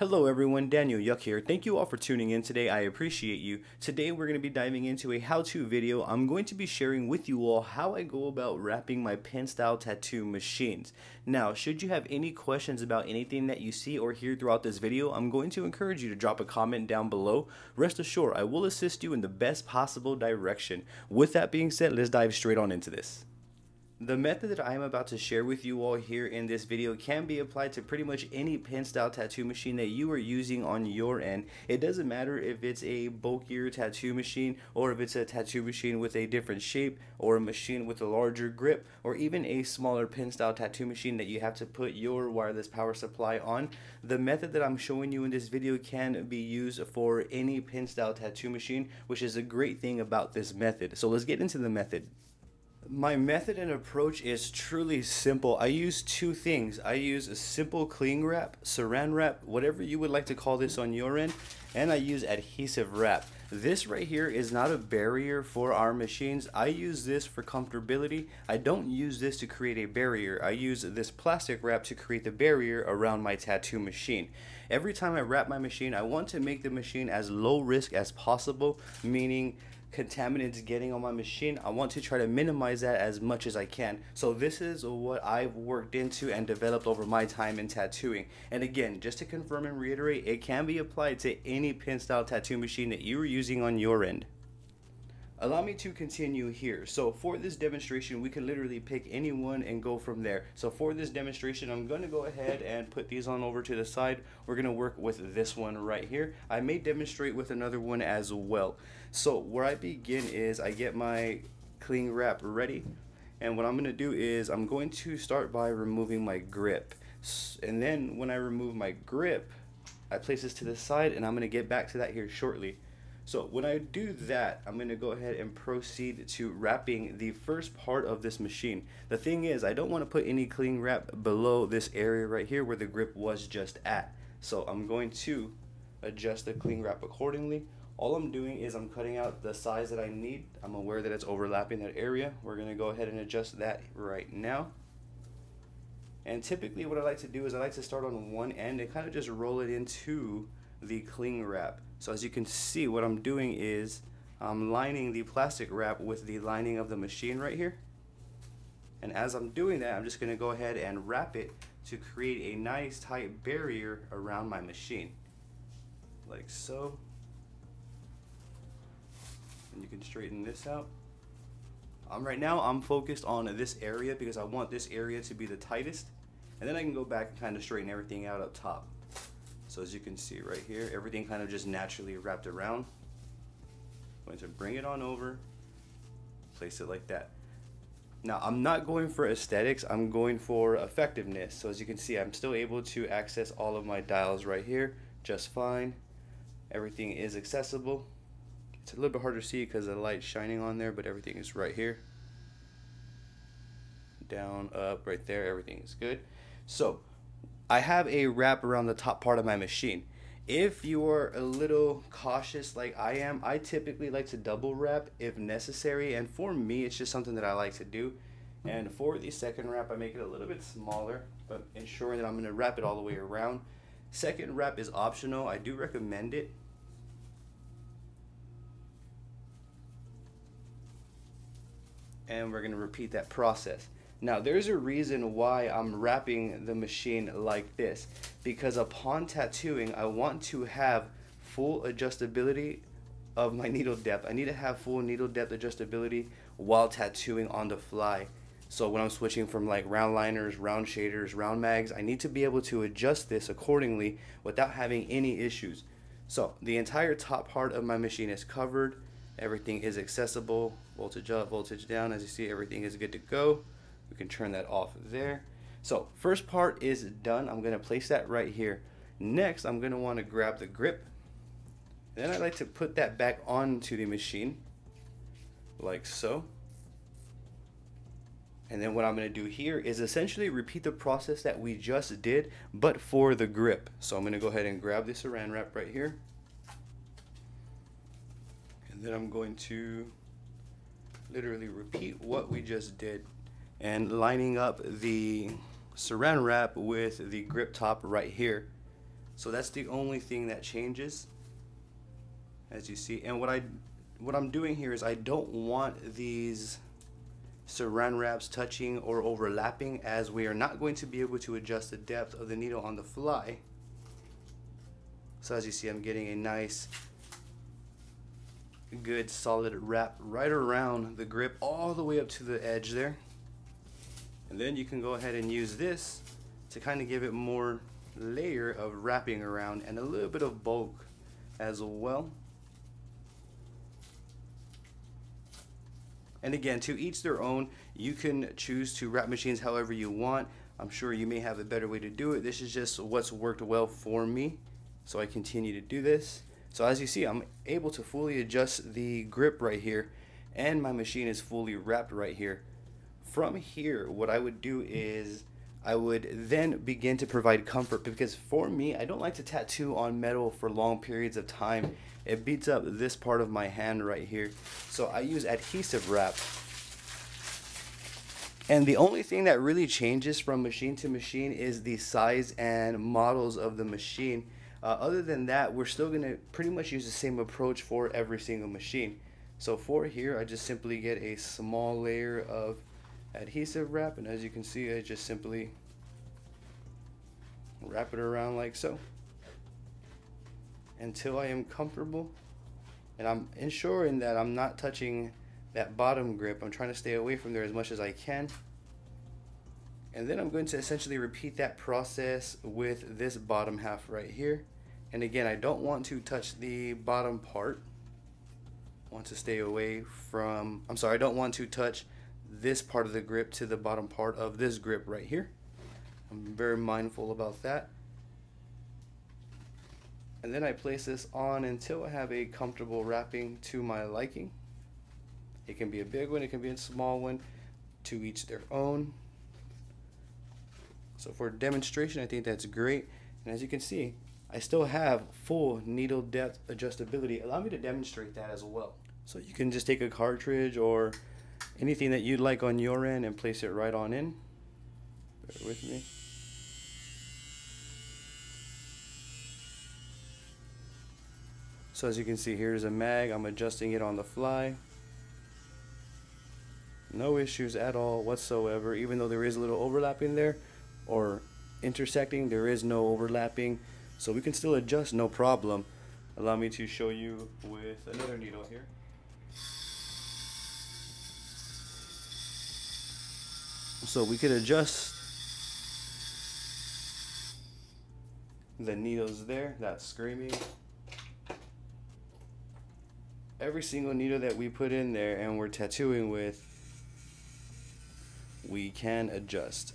Hello everyone, Daniel Yuck here. Thank you all for tuning in today. I appreciate you. Today we're going to be diving into a how-to video. I'm going to be sharing with you all how I go about wrapping my pen style tattoo machines. Now, should you have any questions about anything that you see or hear throughout this video, I'm going to encourage you to drop a comment down below. Rest assured, I will assist you in the best possible direction. With that being said, let's dive straight on into this. The method that I am about to share with you all here in this video can be applied to pretty much any pen style tattoo machine that you are using on your end. It doesn't matter if it's a bulkier tattoo machine or if it's a tattoo machine with a different shape or a machine with a larger grip or even a smaller pen style tattoo machine that you have to put your wireless power supply on. The method that I'm showing you in this video can be used for any pen style tattoo machine, which is a great thing about this method. So let's get into the method. My method and approach is truly simple. I use two things. I use a simple cling wrap, saran wrap, whatever you would like to call this on your end, and I use adhesive wrap. This right here is not a barrier for our machines. I use this for comfortability. I don't use this to create a barrier. I use this plastic wrap to create the barrier around my tattoo machine. Every time I wrap my machine, I want to make the machine as low risk as possible, meaning contaminants getting on my machine. I want to try to minimize that as much as I can. So this is what I've worked into and developed over my time in tattooing. And again, just to confirm and reiterate, it can be applied to any pen style tattoo machine that you are using on your end. Allow me to continue here. So for this demonstration, we can literally pick any one and go from there. So for this demonstration, I'm going to go ahead and put these on over to the side. We're going to work with this one right here. I may demonstrate with another one as well. So where I begin is I get my cling wrap ready. And what I'm going to do is I'm going to start by removing my grip. And then when I remove my grip, I place this to the side, and I'm going to get back to that here shortly. So when I do that, I'm going to go ahead and proceed to wrapping the first part of this machine. The thing is, I don't want to put any cling wrap below this area right here where the grip was just at. So I'm going to adjust the cling wrap accordingly. All I'm doing is I'm cutting out the size that I need. I'm aware that it's overlapping that area. We're going to go ahead and adjust that right now. And typically what I like to do is I like to start on one end and kind of just roll it into the cling wrap. So as you can see, what I'm doing is I'm lining the plastic wrap with the lining of the machine right here. And as I'm doing that, I'm just going to go ahead and wrap it to create a nice tight barrier around my machine. Like so. And you can straighten this out. Right now, I'm focused on this area because I want this area to be the tightest. And then I can go back and kind of straighten everything out up top. So as you can see right here, everything kind of just naturally wrapped around. I'm going to bring it on over, place it like that. Now I'm not going for aesthetics, I'm going for effectiveness. So as you can see, I'm still able to access all of my dials right here just fine. Everything is accessible. It's a little bit hard to see because the light's shining on there, but everything is right here. Down, up, right there, everything is good. So I have a wrap around the top part of my machine. If you are a little cautious like I am, I typically like to double wrap if necessary, and for me it's just something that I like to do. And for the second wrap, I make it a little bit smaller, but ensuring that I'm going to wrap it all the way around. Second wrap is optional, I do recommend it. And we're going to repeat that process. Now there's a reason why I'm wrapping the machine like this, because upon tattooing I want to have full adjustability of my needle depth. I need to have full needle depth adjustability while tattooing on the fly. So when I'm switching from like round liners, round shaders, round mags, I need to be able to adjust this accordingly without having any issues. So the entire top part of my machine is covered, everything is accessible, voltage up, voltage down, as you see everything is good to go. We can turn that off there. So first part is done. I'm going to place that right here. Next, I'm going to want to grab the grip. Then I like to put that back onto the machine like so. And then what I'm going to do here is essentially repeat the process that we just did, but for the grip. So I'm going to go ahead and grab the saran wrap right here. And then I'm going to literally repeat what we just did, and lining up the saran wrap with the grip top right here. So that's the only thing that changes, as you see. And what I'm doing here is I don't want these Saran Wraps touching or overlapping, as we are not going to be able to adjust the depth of the needle on the fly. So as you see, I'm getting a nice good solid wrap right around the grip all the way up to the edge there. And then you can go ahead and use this to kind of give it more layer of wrapping around and a little bit of bulk as well. And again, to each their own. You can choose to wrap machines however you want. I'm sure you may have a better way to do it. This is just what's worked well for me, so I continue to do this. So as you see, I'm able to fully adjust the grip right here, and my machine is fully wrapped right here. From here, what I would do is I would then begin to provide comfort, because for me, I don't like to tattoo on metal for long periods of time. It beats up this part of my hand right here. So I use adhesive wrap. And the only thing that really changes from machine to machine is the size and models of the machine. Other than that, we're still going to pretty much use the same approach for every single machine. So for here, I just simply get a small layer of adhesive wrap, and as you can see, I just simply wrap it around like so until I am comfortable, and I'm ensuring that I'm not touching that bottom grip. I'm trying to stay away from there as much as I can. And then I'm going to essentially repeat that process with this bottom half right here. And again, I don't want to touch the bottom part. I want to stay away from, I'm sorry, I don't want to touch this part of the grip to the bottom part of this grip right here. I'm very mindful about that. And then I place this on until I have a comfortable wrapping to my liking. It can be a big one, it can be a small one, to each their own. So for demonstration, I think that's great. And as you can see, I still have full needle depth adjustability. Allow me to demonstrate that as well. So you can just take a cartridge or anything that you'd like on your end and place it right on in. Bear with me. So as you can see, here's a mag. I'm adjusting it on the fly. No issues at all whatsoever, even though there is a little overlap in there or intersecting. There is no overlapping, so we can still adjust, no problem. Allow me to show you with another needle here. So we could adjust the needles there. That's screaming. Every single needle that we put in there and we're tattooing with, we can adjust.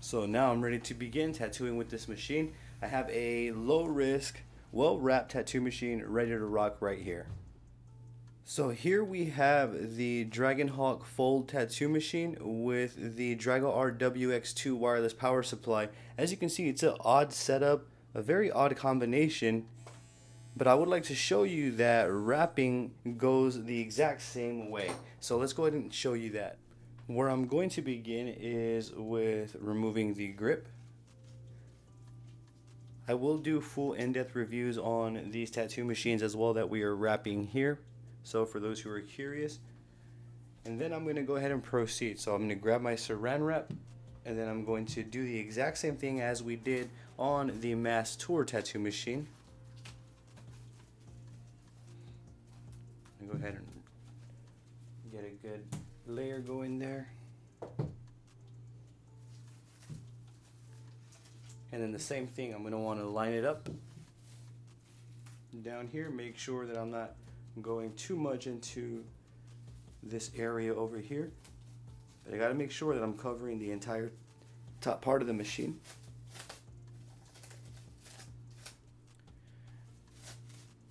So now I'm ready to begin tattooing with this machine. I have a low risk, well wrapped tattoo machine ready to rock right here. So here we have the Dragonhawk Fold Tattoo Machine with the Dragon RWX2 Wireless Power Supply. As you can see, it's an odd setup, a very odd combination, but I would like to show you that wrapping goes the exact same way. So let's go ahead and show you that. Where I'm going to begin is with removing the grip. I will do full in-depth reviews on these tattoo machines as well that we are wrapping here. So for those who are curious. And then I'm going to go ahead and proceed. So I'm going to grab my Saran Wrap, and then I'm going to do the exact same thing as we did on the Mass Tour tattoo machine. I'm going to go ahead and get a good layer going there. And then the same thing, I'm going to want to line it up down here. Make sure that I'm not going too much into this area over here, but I got to make sure that I'm covering the entire top part of the machine.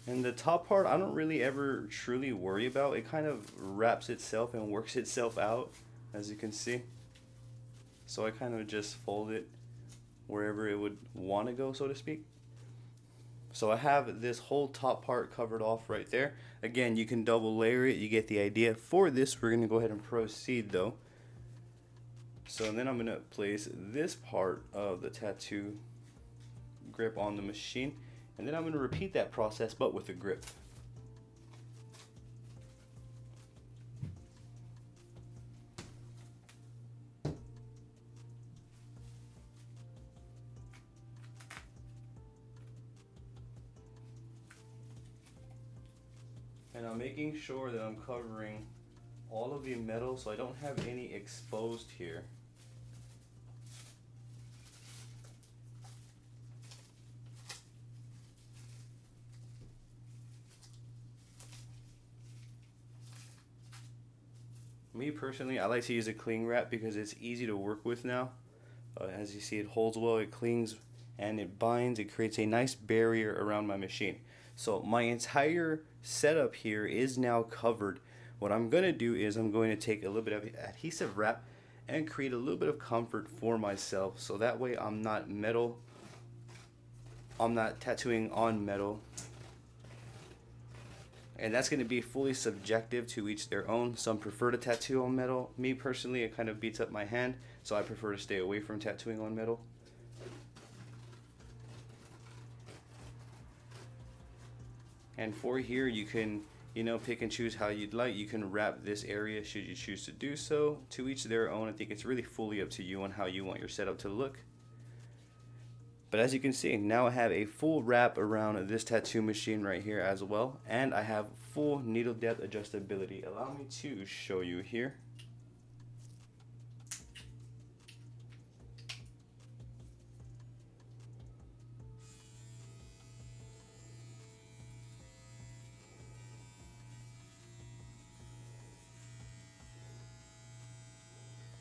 And the top part, I don't really ever truly worry about. It kind of wraps itself and works itself out, as you can see. So I kind of just fold it wherever it would want to go, so to speak. So I have this whole top part covered off right there. Again, you can double layer it, you get the idea. For this, we're gonna go ahead and proceed though. So then I'm going to place this part of the tattoo grip on the machine, and then I'm going to repeat that process but with a grip. And I'm making sure that I'm covering all of the metal so I don't have any exposed here. Me personally, I like to use a cling wrap because it's easy to work with now. As you see, it holds well, it clings, and it binds. It creates a nice barrier around my machine. So my entire setup here is now covered. What I'm going to do is I'm going to take a little bit of adhesive wrap and create a little bit of comfort for myself, so that way I'm not tattooing on metal. And that's going to be fully subjective to each their own. Some prefer to tattoo on metal. Me personally, it kind of beats up my hand, so I prefer to stay away from tattooing on metal. And for here, you can, you know, pick and choose how you'd like. You can wrap this area should you choose to do so. To each their own. I think it's really fully up to you on how you want your setup to look. But as you can see, now I have a full wrap around this tattoo machine right here as well. And I have full needle depth adjustability. Allow me to show you here.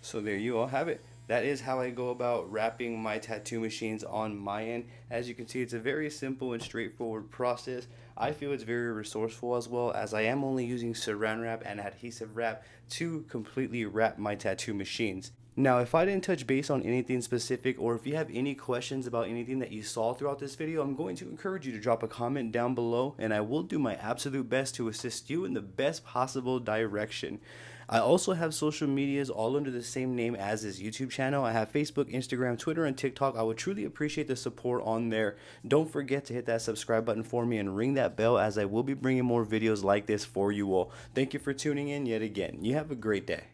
So there you all have it. That is how I go about wrapping my tattoo machines on my end. As you can see, it's a very simple and straightforward process. I feel it's very resourceful as well, as I am only using Saran Wrap and adhesive wrap to completely wrap my tattoo machines. Now, if I didn't touch base on anything specific, or if you have any questions about anything that you saw throughout this video, I'm going to encourage you to drop a comment down below, and I will do my absolute best to assist you in the best possible direction. I also have social medias all under the same name as this YouTube channel. I have Facebook, Instagram, Twitter, and TikTok. I would truly appreciate the support on there. Don't forget to hit that subscribe button for me and ring that bell, as I will be bringing more videos like this for you all. Thank you for tuning in yet again. You have a great day.